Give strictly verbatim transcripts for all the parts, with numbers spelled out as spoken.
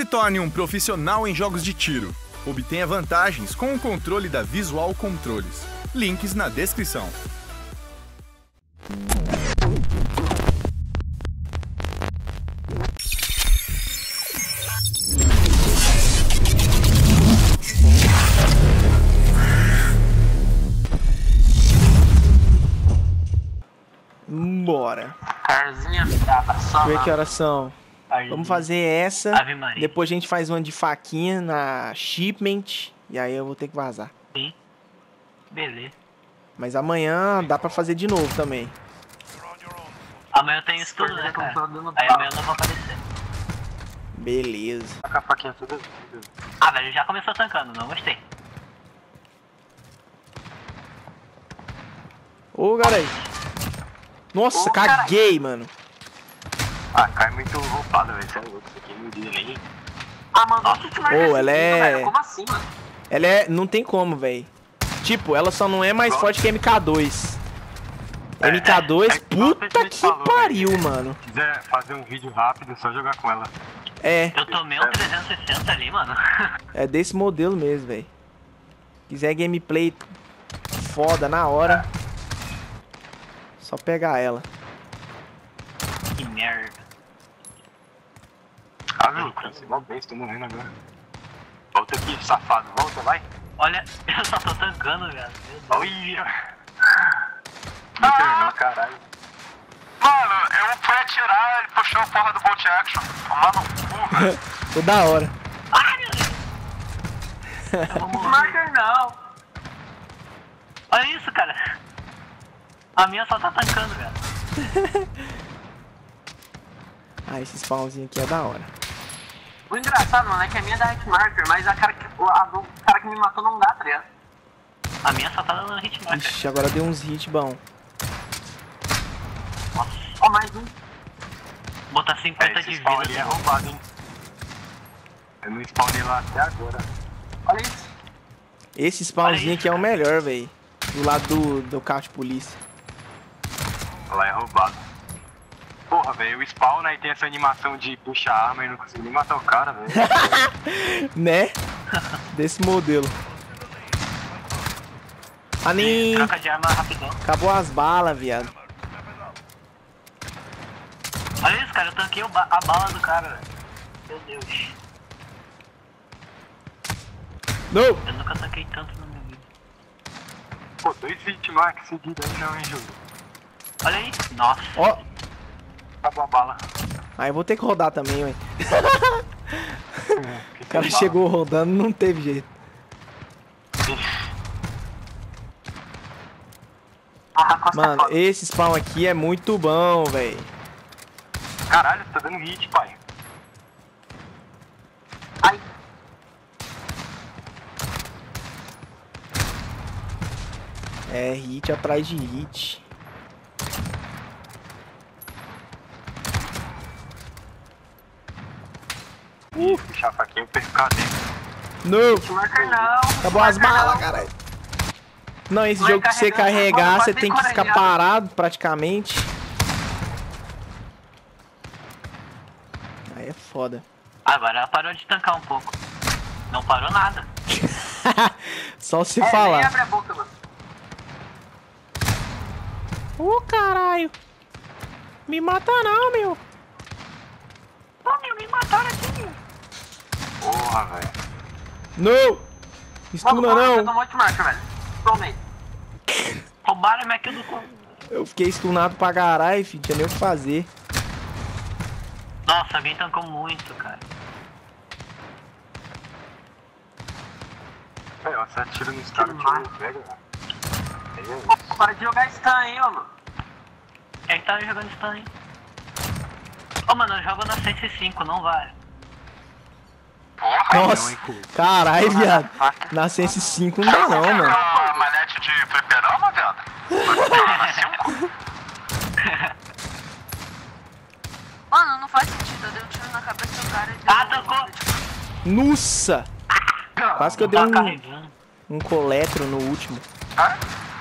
Se torne um profissional em jogos de tiro. Obtenha vantagens com o controle da Visual Controles. Links na descrição. Bora. Vê que horas são. Vamos fazer essa, depois a gente faz uma de faquinha na shipment, e aí eu vou ter que vazar. Sim, beleza. Mas amanhã dá pra fazer de novo também. Amanhã eu tenho estudo, né, cara? Aí amanhã eu não vou aparecer. Beleza. Ah, velho, já começou tancando, não gostei. Ô, garoto. Nossa, ô, caguei, carai. Mano. Ah, cai muito roubado, velho. Isso é louco, isso aqui não diz nem. Ah, mano, nossa, que marca. Pô, ela é. Como assim, mano? Ela é. Não tem como, velho. Tipo, ela só não é mais Pronto. forte que a M K dois. É, M K dois, é, é, puta que, que falou, pariu, véio. Mano. Se quiser fazer um vídeo rápido, é só jogar com ela. É. Eu tomei um trezentos e sessenta ali, mano. É desse modelo mesmo, velho. Quiser gameplay foda na hora, só pegar ela. Que merda. Ah, meu, cara, você vai bem, tô morrendo agora. Volta aqui, safado, volta, vai. Olha, eu só tô tancando, velho. Olha. Me terminou, caralho. Mano, eu fui atirar, ele puxou a porra do Bolt Action. Tomar no cu, velho. Tô da hora. Ai, meu Deus. Não, não. Olha isso, cara. A minha só tá tancando, velho. Ah, esse spawnzinho aqui é da hora. O engraçado, mano, é que a minha é da hitmarker, mas a cara que, a do cara que me matou não dá, tá ligado? A minha só tá dando hitmarker. Ixi, agora deu uns hit bom. Nossa, ó, mais um. Botar cinquenta é, de vida ali. É roubado, hein? Eu não spawnei lá até agora. Olha isso. Esse spawnzinho aqui é o melhor, velho. Do lado do, do carro de polícia. Lá é roubado. Porra, velho, o spawn aí tem essa animação de puxar a arma e não consigo nem matar o cara, velho. Né? Desse modelo. Ah, nem... Troca de arma rapidão. Acabou as balas, viado. Olha isso, cara, eu tanquei ba a bala do cara, velho. Meu Deus. Não! Eu nunca tanquei tanto na minha vida. Pô, dois vítimas que seguido aí não, hein, Júlio? Olha aí. Nossa. Ó. Oh. Acabou a bala. Ah, eu vou ter que rodar também, ué. O cara chegou rodando, não teve jeito. Mano, esse spawn aqui é muito bom, velho. Caralho, você tá dando hit, pai. Ai. É, hit atrás de hit. Uh, puxar a faquinha e perco o cara dele. Não! Acabou as balas, caralho. Não, esse jogo que você carregar, você tem que ficar parado praticamente. Aí é foda. Agora ela parou de tancar um pouco. Não parou nada. Só se falar. Nem abre a boca, mano. Ô, caralho. Me mata não, meu. Pô, meu, me mataram aqui, meu. Porra, velho. Não! Estuna não! Eu tomou de marca, velho. Tomei. Roubaram a minha kill do cu. Eu fiquei estunado pra caralho, filho. Tinha nem o que fazer. Nossa, alguém tancou muito, cara. Velho, você atira no estado de novo, velho. Pô, para de jogar stun, hein, mano. Quem tá jogando stun, hein? Ô, oh, mano, eu jogo na cento e cinco, não vale. Nossa, caralho, viado. Na cento e cinco não dá não, mano. Uma manete de fliperama, viado? Mano, não faz sentido, eu dei um tiro na cabeça do cara e... Ah, tocou! Nossa! Quase que eu dei um... Um coletro no último.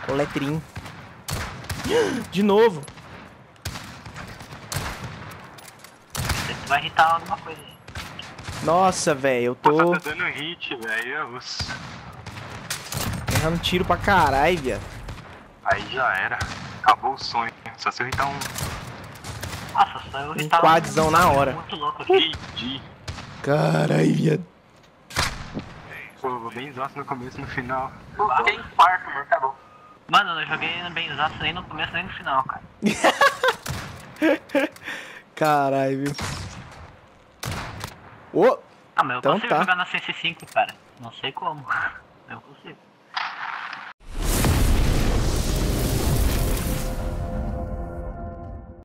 Coletrinho. De novo. Vai irritar alguma coisa aí. Nossa, velho, eu tô... Ah, tá dando hit, velho. Errando tiro pra caralho, viado. Aí já era. Acabou o sonho. Só se eu hitar um... Nossa, só eu hitar um... quadzão na hora. Muito louco, G G. Caralho, viado. Pô, benzaço no começo e no final. Pô, fiquei em quarto, mano. Acabou. Mano, eu não joguei benzaço nem no começo nem no final, cara. Caralho, viu? Oh, ah, mas eu então consigo tá. jogar na C C cinco, cara. Não sei como. Eu consigo.